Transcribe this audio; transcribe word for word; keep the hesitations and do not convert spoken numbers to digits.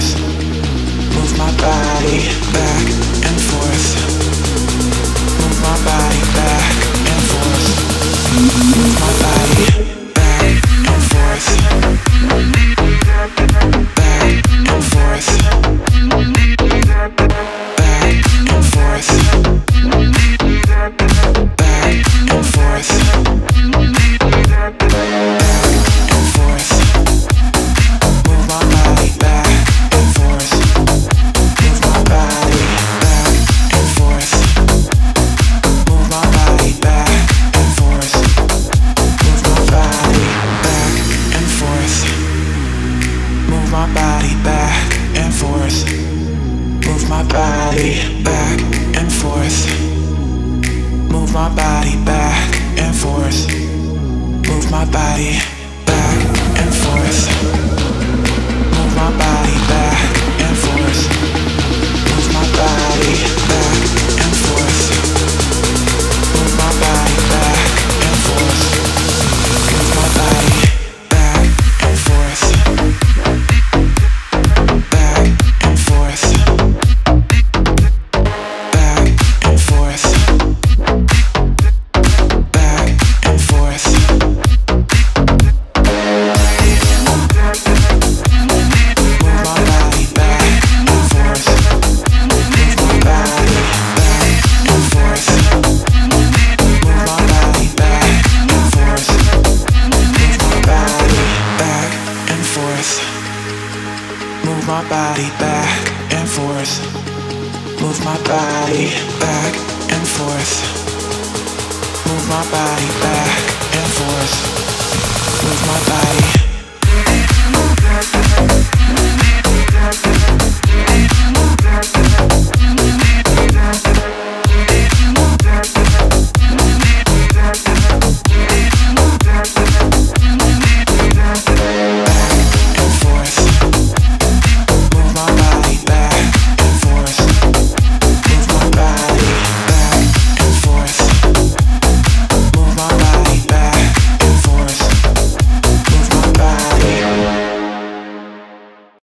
forth, move my body back and forth, move my body back and forth, move my body back and forth, back and forth, back and forth, back and forth, back and forth. Back and forth, move my body back and forth.